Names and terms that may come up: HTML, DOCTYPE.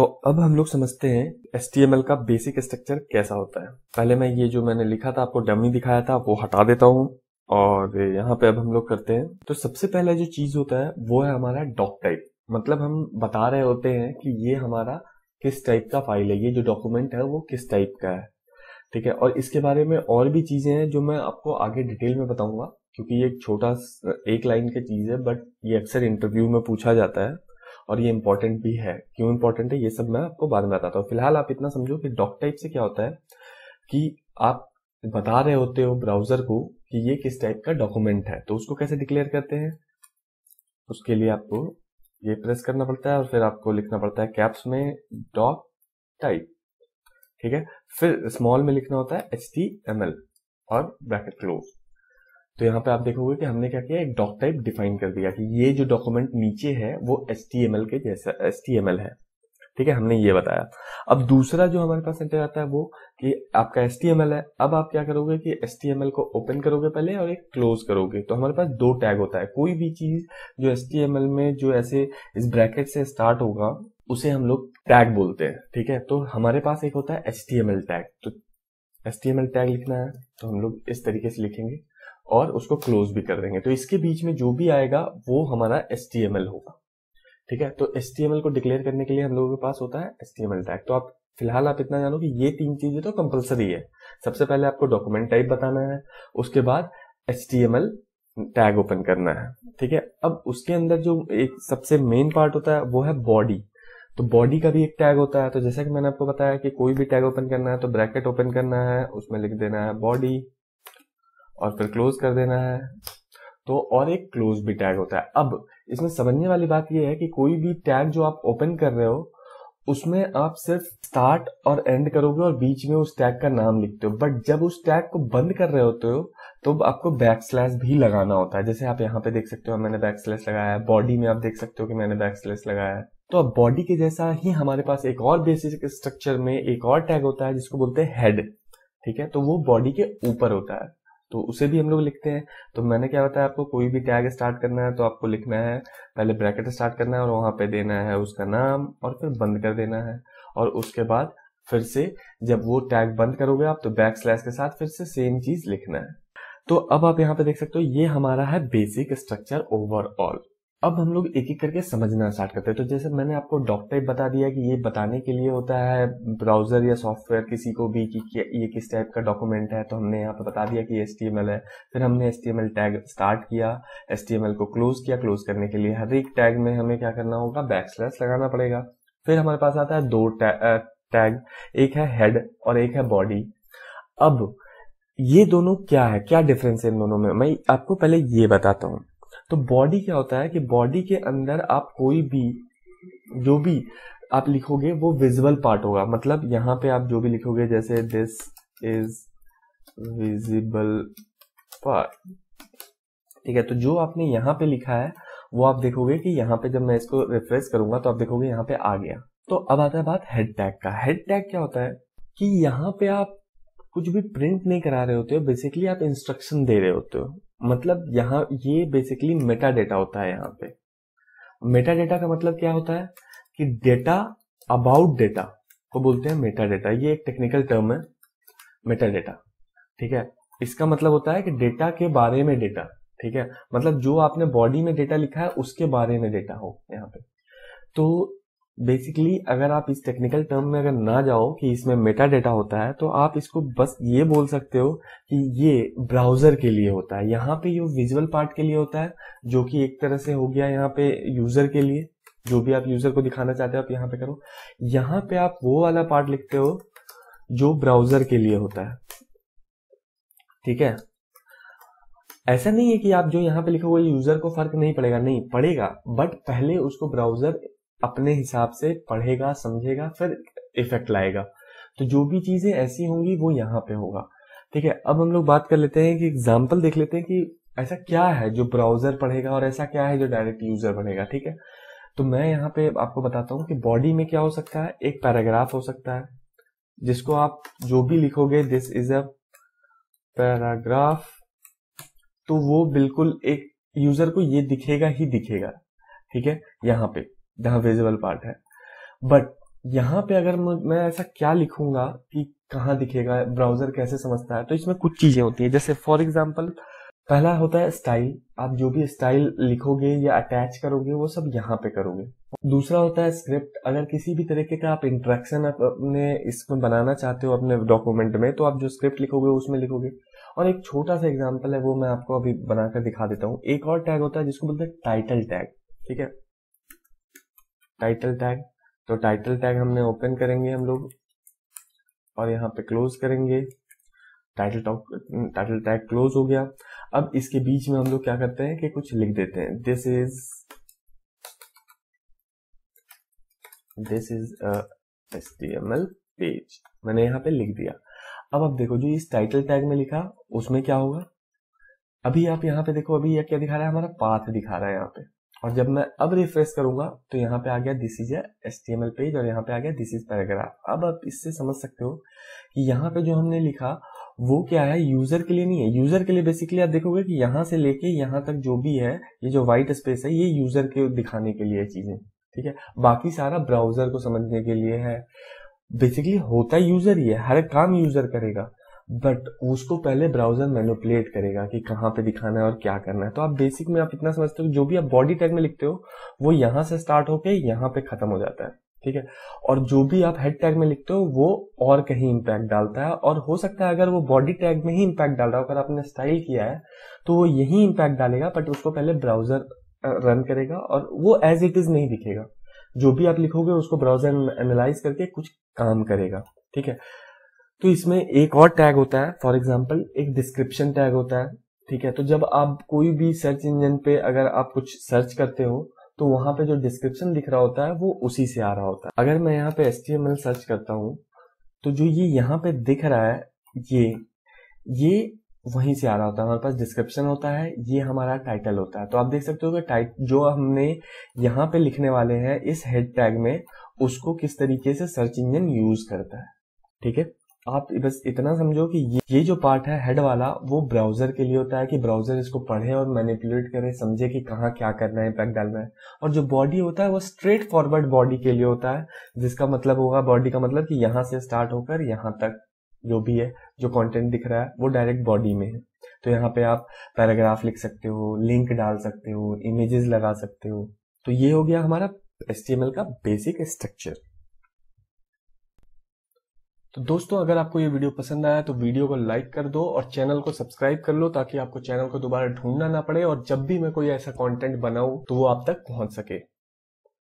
तो अब हम लोग समझते हैं HTML का बेसिक स्ट्रक्चर कैसा होता है। पहले मैं ये जो मैंने लिखा था, आपको डमी दिखाया था, वो हटा देता हूँ और यहाँ पे अब हम लोग करते हैं। तो सबसे पहला जो चीज होता है वो है हमारा डॉक टाइप। मतलब हम बता रहे होते हैं कि ये हमारा किस टाइप का फाइल है, ये जो डॉक्यूमेंट है वो किस टाइप का है, ठीक है। और इसके बारे में और भी चीजें हैं जो मैं आपको आगे डिटेल में बताऊंगा, क्योंकि ये एक छोटा एक लाइन की चीज है, बट ये अक्सर इंटरव्यू में पूछा जाता है और ये इम्पोर्टेंट भी है। क्यों इम्पोर्टेंट है ये सब मैं आपको बाद में बताता हूँ। फिलहाल आप इतना समझो कि डॉक टाइप से क्या होता है कि आप बता रहे होते हो ब्राउजर को कि ये किस टाइप का डॉक्यूमेंट है। तो उसको कैसे डिक्लेयर करते हैं, उसके लिए आपको ये प्रेस करना पड़ता है और फिर आपको लिखना पड़ता है कैप्स में डॉक टाइप, ठीक है। फिर स्मॉल में लिखना होता है HTML और ब्रैकेट क्लोज। तो यहाँ पे आप देखोगे कि हमने क्या किया, एक डॉक टाइप डिफाइन कर दिया कि ये जो डॉक्यूमेंट नीचे है वो HTML के जैसा HTML है, ठीक है, हमने ये बताया। अब दूसरा जो हमारे पास इंटर आता है वो कि आपका HTML है। अब आप क्या करोगे कि HTML को ओपन करोगे पहले और एक क्लोज करोगे। तो हमारे पास दो टैग होता है। कोई भी चीज जो HTML में जो ऐसे इस ब्रैकेट से स्टार्ट होगा उसे हम लोग टैग बोलते हैं, ठीक है। तो हमारे पास एक होता है HTML टैग। तो HTML टैग लिखना है तो हम लोग इस तरीके से लिखेंगे और उसको क्लोज भी कर देंगे। तो इसके बीच में जो भी आएगा वो हमारा HTML होगा, ठीक है। तो HTML को डिक्लेयर करने के लिए हम लोगों के पास होता है HTML टैग। तो आप फिलहाल आप इतना जानो कि ये तीन चीजें तो कंपलसरी है। सबसे पहले आपको डॉक्यूमेंट टाइप बताना है, उसके बाद HTML टैग ओपन करना है, ठीक है। अब उसके अंदर जो एक सबसे मेन पार्ट होता है वो है बॉडी। तो बॉडी का भी एक टैग होता है। तो जैसा कि मैंने आपको बताया कि कोई भी टैग ओपन करना है तो ब्रैकेट ओपन करना है, उसमें लिख देना है बॉडी और फिर क्लोज कर देना है। तो और एक क्लोज भी टैग होता है। अब इसमें समझने वाली बात यह है कि कोई भी टैग जो आप ओपन कर रहे हो उसमें आप सिर्फ स्टार्ट और एंड करोगे और बीच में उस टैग का नाम लिखते हो, बट जब उस टैग को बंद कर रहे होते हो तो आपको बैकस्लैश भी लगाना होता है। जैसे आप यहाँ पे देख सकते हो मैंने बैकस्लैश लगाया है, बॉडी में आप देख सकते हो कि मैंने बैकस्लैश लगाया है। तो अब बॉडी के जैसा ही हमारे पास एक और बेसिक स्ट्रक्चर में एक और टैग होता है जिसको बोलते हैं हेड, ठीक है। तो वो बॉडी के ऊपर होता है, तो उसे भी हम लोग लिखते हैं। तो मैंने क्या बताया आपको, कोई भी टैग स्टार्ट करना है तो आपको लिखना है, पहले ब्रैकेट स्टार्ट करना है और वहां पे देना है उसका नाम और फिर बंद कर देना है। और उसके बाद फिर से जब वो टैग बंद करोगे आप तो बैक स्लैश के साथ फिर से सेम चीज लिखना है। तो अब आप यहाँ पे देख सकते हो ये हमारा है बेसिक स्ट्रक्चर ओवरऑल। अब हम लोग एक एक करके समझना स्टार्ट करते हैं। तो जैसे मैंने आपको डॉक टाइप बता दिया कि ये बताने के लिए होता है ब्राउजर या सॉफ्टवेयर किसी को भी कि ये किस टाइप का डॉक्यूमेंट है। तो हमने यहाँ पर बता दिया कि HTML है। फिर हमने HTML टैग स्टार्ट किया, HTML को क्लोज किया। क्लोज करने के लिए हर एक टैग में हमें क्या करना होगा, बैकस्लैश लगाना पड़ेगा। फिर हमारे पास आता है दो टैग, एक है हेड और एक है बॉडी। अब ये दोनों क्या है, क्या डिफरेंस है इन दोनों में, मैं आपको पहले ये बताता हूँ। तो बॉडी क्या होता है कि बॉडी के अंदर आप कोई भी जो भी आप लिखोगे वो विजुअल पार्ट होगा। मतलब यहाँ पे आप जो भी लिखोगे जैसे दिस इज विजिबल पार्ट, ठीक है। तो जो आपने यहाँ पे लिखा है वो आप देखोगे कि यहाँ पे जब मैं इसको रिफ्रेश करूंगा तो आप देखोगे यहाँ पे आ गया। तो अब आता है बात हेड टैग का। हेड टैग क्या होता है कि यहाँ पे आप कुछ भी प्रिंट नहीं करा रहे होते हो, बेसिकली आप इंस्ट्रक्शन दे रहे होते हो। मतलब यहाँ ये बेसिकली मेटा डेटा होता है। यहाँ पे मेटा डेटा का मतलब क्या होता है कि डेटा अबाउट डेटा को बोलते हैं मेटा डेटा। ये एक टेक्निकल टर्म है मेटा डेटा, ठीक है। इसका मतलब होता है कि डेटा के बारे में डेटा, ठीक है। मतलब जो आपने बॉडी में डेटा लिखा है उसके बारे में डेटा हो यहाँ पे। तो बेसिकली अगर आप इस टेक्निकल टर्म में अगर ना जाओ कि इसमें मेटा डेटा होता है तो आप इसको बस ये बोल सकते हो कि ये ब्राउजर के लिए होता है। यहाँ पे ये विजुअल पार्ट के लिए होता है जो कि एक तरह से हो गया यहाँ पे यूजर के लिए, जो भी आप यूजर को दिखाना चाहते हो आप यहाँ पे करो। यहाँ पे आप वो वाला पार्ट लिखते हो जो ब्राउजर के लिए होता है, ठीक है। ऐसा नहीं है कि आप जो यहाँ पे लिखोगे यूजर को फर्क नहीं पड़ेगा, नहीं पड़ेगा, बट पहले उसको ब्राउजर अपने हिसाब से पढ़ेगा, समझेगा, फिर इफेक्ट लाएगा। तो जो भी चीजें ऐसी होंगी वो यहाँ पे होगा, ठीक है। अब हम लोग बात कर लेते हैं कि एग्जाम्पल देख लेते हैं कि ऐसा क्या है जो ब्राउजर पढ़ेगा और ऐसा क्या है जो डायरेक्ट यूजर पढ़ेगा, ठीक है। तो मैं यहाँ पे आपको बताता हूँ कि बॉडी में क्या हो सकता है, एक पैराग्राफ हो सकता है जिसको आप जो भी लिखोगे दिस इज अ पैराग्राफ, तो वो बिल्कुल एक यूजर को ये दिखेगा ही दिखेगा, ठीक है, यहाँ पे जहां विजिबल पार्ट है। बट यहाँ पे अगर मैं ऐसा क्या लिखूंगा कि कहाँ दिखेगा, ब्राउजर कैसे समझता है, तो इसमें कुछ चीजें होती है। जैसे फॉर एग्जाम्पल, पहला होता है स्टाइल। आप जो भी स्टाइल लिखोगे या अटैच करोगे वो सब यहाँ पे करोगे। दूसरा होता है स्क्रिप्ट। अगर किसी भी तरीके का आप इंटरेक्शन अपने इसमें बनाना चाहते हो अपने डॉक्यूमेंट में, तो आप जो स्क्रिप्ट लिखोगे उसमें लिखोगे। और एक छोटा सा एग्जाम्पल है, वो मैं आपको अभी बनाकर दिखा देता हूँ। एक और टैग होता है जिसको बोलते हैं टाइटल टैग, ठीक है, टाइटल टैग। तो टाइटल टैग हमने ओपन करेंगे हम लोग और यहाँ पे क्लोज करेंगे। टाइटल टैग क्लोज हो गया। अब इसके बीच में हम लोग क्या करते हैं कि कुछ लिख देते हैं। दिस इज HTML पेज, मैंने यहाँ पे लिख दिया। अब आप देखो जो इस टाइटल टैग में लिखा उसमें क्या होगा। अभी आप यहाँ पे देखो, अभी यह क्या दिखा रहा है, हमारा पाथ दिखा रहा है यहाँ पे। और जब मैं अब रिफ्रेश करूंगा तो यहाँ पे आ गया दिस इज HTML पेज और यहाँ पे आ गया दिस इज पैराग्राफ। अब आप इससे समझ सकते हो कि यहाँ पे जो हमने लिखा वो क्या है, यूजर के लिए नहीं है। यूजर के लिए बेसिकली आप देखोगे कि यहाँ से लेके यहाँ तक जो भी है, ये जो व्हाइट स्पेस है, ये यूजर के दिखाने के लिए चीजें, ठीक है। बाकी सारा ब्राउजर को समझने के लिए है। बेसिकली होता यूजर ही है, हर काम यूजर करेगा, बट उसको पहले ब्राउजर मैनिपुलेट करेगा कि कहाँ पे दिखाना है और क्या करना है। तो आप बेसिक में आप इतना समझते हो, जो भी आप बॉडी टैग में लिखते हो वो यहाँ से स्टार्ट होके यहाँ पे खत्म हो जाता है, ठीक है। और जो भी आप हेड टैग में लिखते हो वो और कहीं इम्पैक्ट डालता है। और हो सकता है अगर वो बॉडी टैग में ही इम्पैक्ट डाल रहा हो, अगर आपने स्टाइल किया है तो वो यही इम्पैक्ट डालेगा, बट उसको पहले ब्राउजर रन करेगा और वो एज इट इज नहीं दिखेगा। जो भी आप लिखोगे उसको ब्राउजर एनालाइज करके कुछ काम करेगा, ठीक है। तो इसमें एक और टैग होता है, फॉर एग्जाम्पल एक डिस्क्रिप्शन टैग होता है, ठीक है। तो जब आप कोई भी सर्च इंजन पे अगर आप कुछ सर्च करते हो तो वहां पे जो डिस्क्रिप्शन दिख रहा होता है वो उसी से आ रहा होता है। अगर मैं यहाँ पे HTML सर्च करता हूँ तो जो ये यहाँ पे दिख रहा है ये वहीं से आ रहा होता है। हमारे पास डिस्क्रिप्शन होता है, ये हमारा टाइटल होता है। तो आप देख सकते हो कि जो हमने यहाँ पे लिखने वाले हैं इस हेड टैग में, उसको किस तरीके से सर्च इंजन यूज करता है, ठीक है। आप बस इतना समझो कि ये जो पार्ट है हेड वाला, वो ब्राउजर के लिए होता है कि ब्राउजर इसको पढ़े और मैनिपुलेट करे, समझे कि कहाँ क्या करना है, इम्पैक्ट डालना है। और जो बॉडी होता है वो स्ट्रेट फॉरवर्ड बॉडी के लिए होता है, जिसका मतलब होगा, बॉडी का मतलब कि यहाँ से स्टार्ट होकर यहाँ तक जो भी है, जो कंटेंट दिख रहा है वो डायरेक्ट बॉडी में है। तो यहाँ पे आप पैराग्राफ लिख सकते हो, लिंक डाल सकते हो, इमेजेस लगा सकते हो। तो ये हो गया हमारा HTML का बेसिक स्ट्रक्चर। तो दोस्तों, अगर आपको ये वीडियो पसंद आया तो वीडियो को लाइक कर दो और चैनल को सब्सक्राइब कर लो, ताकि आपको चैनल को दोबारा ढूंढना ना पड़े और जब भी मैं कोई ऐसा कंटेंट बनाऊं तो वो आप तक पहुंच सके।